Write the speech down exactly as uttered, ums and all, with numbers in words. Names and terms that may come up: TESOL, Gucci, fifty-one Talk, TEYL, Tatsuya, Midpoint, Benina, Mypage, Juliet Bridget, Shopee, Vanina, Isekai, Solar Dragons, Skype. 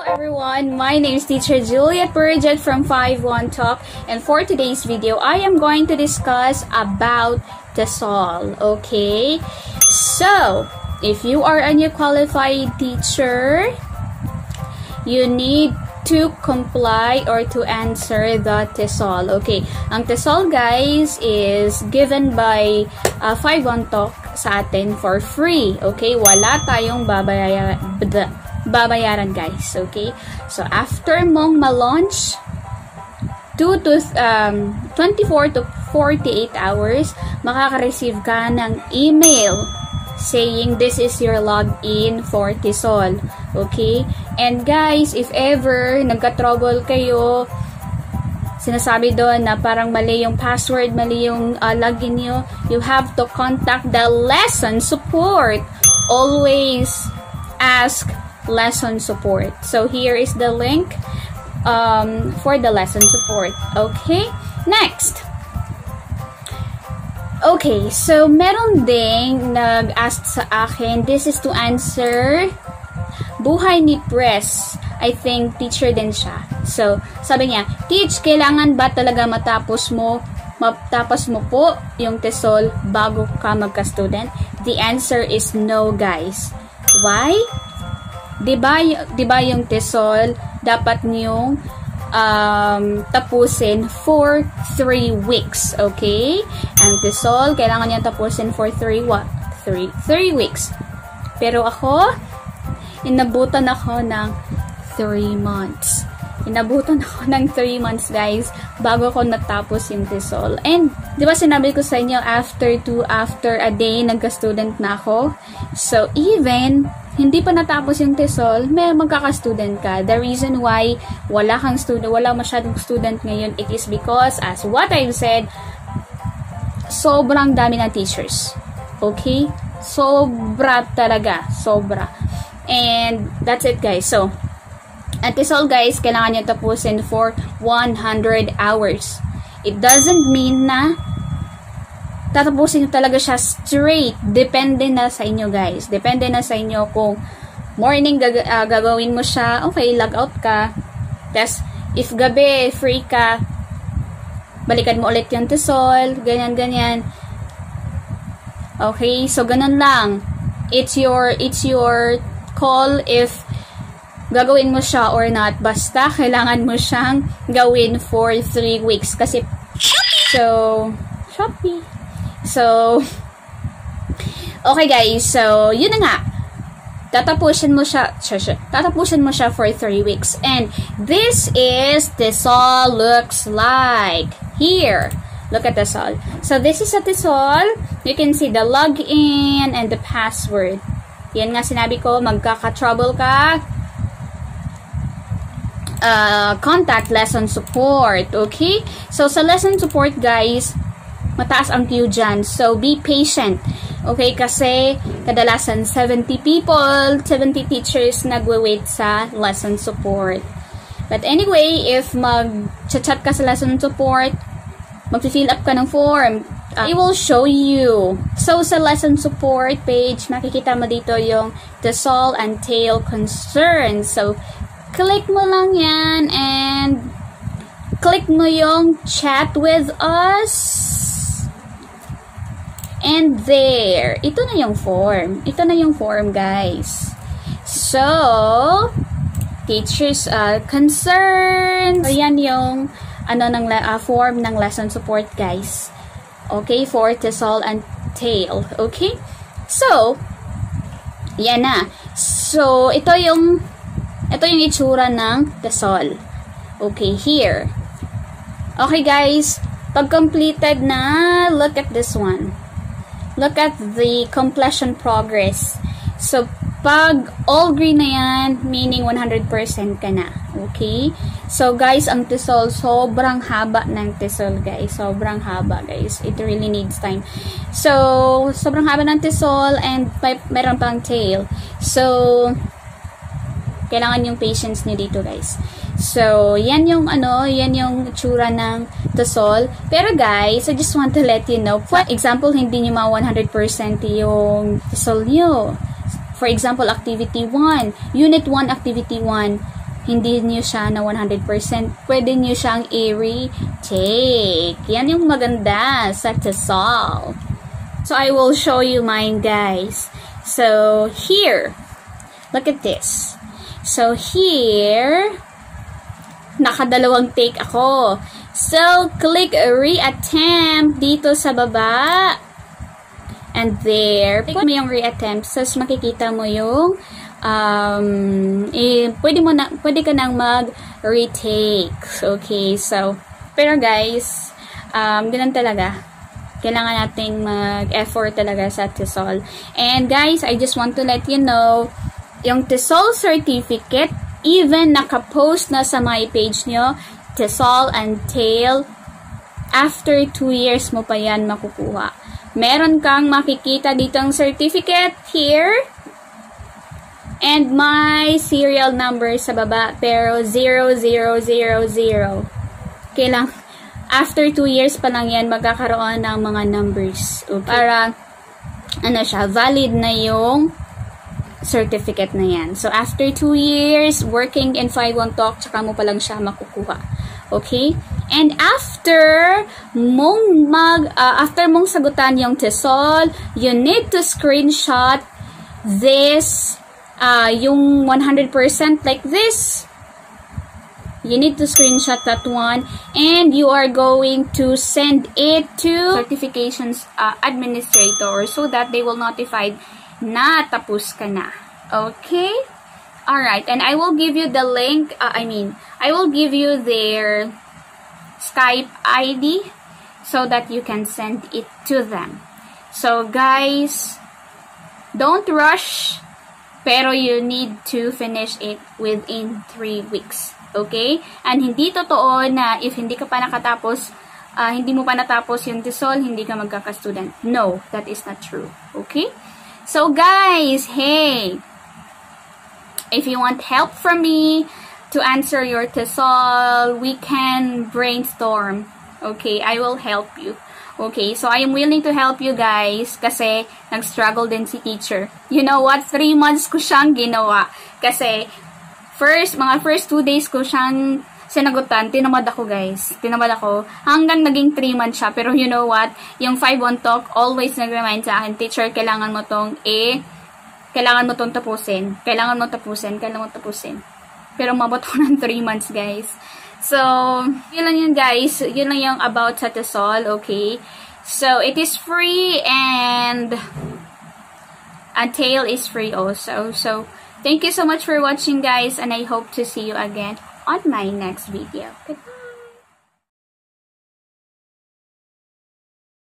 Hello everyone, my name is teacher Juliet Bridget from fifty-one Talk, and for today's video, I am going to discuss about TESOL, okay? So, if you are a new qualified teacher, you need to comply or to answer the TESOL, okay? Ang TESOL, guys, is given by uh, fifty-one Talk sa atin for free, okay? Wala tayong babayaran. babayaran guys, okay? So after mong ma-launch, twenty-four to forty-eight hours, makaka-receive ka ng email saying this is your login for TESOL, okay? And guys, if ever nagka-trouble kayo, sinasabi doon na parang mali yung password, mali yung uh, login nyo, you have to contact the lesson support. Always ask lesson support. So here is the link um, for the lesson support. Okay, next. Okay, so meron ding nag-ask sa akin, this is to answer buhay ni Press. I think teacher din siya. So sabi niya, teach, kailangan ba talaga matapos mo matapos mo po yung TESOL bago ka magka-student? The answer is no, guys. Why? Diba, diba yung TESOL, dapat niyong um, tapusin for three weeks, okay? Ang TESOL, kailangan niyang tapusin for three, what? three, three weeks. Pero ako, inabutan ako ng three months. Inabutan ako ng three months, guys, bago ko natapos yung TESOL. And, di ba sinabi ko sa inyo, after two, after a day, nagka-student na ako. So, even hindi pa natapos yung TESOL, may magkaka-student ka. The reason why wala kang student, wala masyadong student ngayon, it is because, as what I've said, sobrang dami ng teachers. Okay? Sobra talaga. Sobra. And, that's it, guys. So, at TESOL, guys, kailangan nyo tapusin for one hundred hours. It doesn't mean na tatapusin nyo talaga siya straight. Depende na sa inyo, guys. Depende na sa inyo kung morning gag uh, gagawin mo siya, okay, log out ka. Tapos, if gabi, free ka, balikan mo ulit yung TESOL, ganyan, ganyan. Okay, so ganun lang. It's your, it's your call if gagawin mo siya or not. Basta, kailangan mo siyang gawin for three weeks. Kasi, so, Shopee. So, okay guys. So, yun na nga. Tatapusin mo siya, tatapusin mo siya for three weeks. And, this is TESOL looks like. Here. Look at TESOL. So, this is a TESOL. You can see the login and the password. Yan nga sinabi ko, magkaka-trouble ka. Uh, contact lesson support, okay? So, sa lesson support, guys, mataas ang queue dyan. So, be patient, okay? Kasi, kadalasan, seventy people, seventy teachers nagwe-wait sa lesson support. But anyway, if mag-chat ka sa lesson support, mag-fill up ka ng form, uh, it will show you. So, sa lesson support page, makikita mo dito yung TESOL and TEYL concerns. So, click mo lang yan and click mo yung chat with us. And there. Ito na yung form. Ito na yung form, guys. So, teachers' uh, concerns. So, yan yung ano, ng, uh, form ng lesson support, guys. Okay? For TESOL and TEYL. Okay? So, yan na. So, ito yung Ito yung itsura ng TESOL. Okay, here. Okay, guys. Pag completed na, look at this one. Look at the completion progress. So, pag all green na yan, meaning one hundred percent ka na. Okay? So, guys, ang TESOL, sobrang haba ng TESOL, guys. Sobrang haba, guys. It really needs time. So, sobrang haba ng TESOL and may, meron pang TEYL. So, kailangan yung patience nyo dito, guys. So, yan yung ano, yan yung tsura ng TESOL. Pero guys, I just want to let you know, for example, hindi nyo ma-one hundred percent yung TESOL nyo. For example, Activity one, Unit one, Activity one, hindi niyo siya na one hundred percent, pwede niyo siyang i-recheck. Yan yung maganda sa TESOL. So, I will show you mine, guys. So, here. Look at this. So, here, nakadalawang take ako. So, click re-attempt dito sa baba. And there, click mo yung re-attempt. So, makikita mo yung, um, eh, pwede, mo na, pwede ka nang mag-retake. Okay, so, pero guys, um, ganun talaga. Kailangan nating mag-effort talaga sa TESOL. And guys, I just want to let you know, yung TESOL certificate, even nakapost na sa Mypage nyo, TESOL and TEYL, after two years mo pa yan makukuha. Meron kang makikita ditong certificate here, and my serial number sa baba, pero zero zero zero zero. Kailangan after two years pa lang yan, magkakaroon ng mga numbers. Okay. Para, ano siya, valid na yung certificate na yan. So, after two years, working in fifty-one Talk, tsaka mo pa lang siya makukuha. Okay? And after mong mag, uh, after mong sagutan yung TESOL, you need to screenshot this, uh, yung one hundred percent like this. You need to screenshot that one, and you are going to send it to certifications uh, administrator so that they will notify na tapos ka na. Okay? Alright, and I will give you the link, uh, I mean, I will give you their Skype I D so that you can send it to them. So guys, don't rush, pero you need to finish it within three weeks. Okay? And hindi totoo na if hindi ka pa nakatapos, uh, hindi mo pa natapos yung TESOL, hindi ka magkaka-student. No, that is not true. Okay? So, guys, hey, if you want help from me to answer your TESOL, we can brainstorm. Okay? I will help you. Okay? So, I am willing to help you guys kasi nag-struggle din si teacher. You know what? Three months ko siyang ginawa kasi First, mga first two days ko siyang sinagutan, tinamad ako guys. Tinamad ako. Hanggang naging three months siya. Pero you know what? Yung fifty-one Talk always nag-remind sa akin, teacher, kailangan mo tong eh, kailangan mo tong tapusin. Kailangan mo tapusin. Kailangan mo tapusin. Pero mabot ko ng three months guys. So, yun lang yun guys. Yun lang yung about sa TESOL, okay? So, it is free and and TEYL is free also. So, thank you so much for watching, guys, and I hope to see you again on my next video. Goodbye.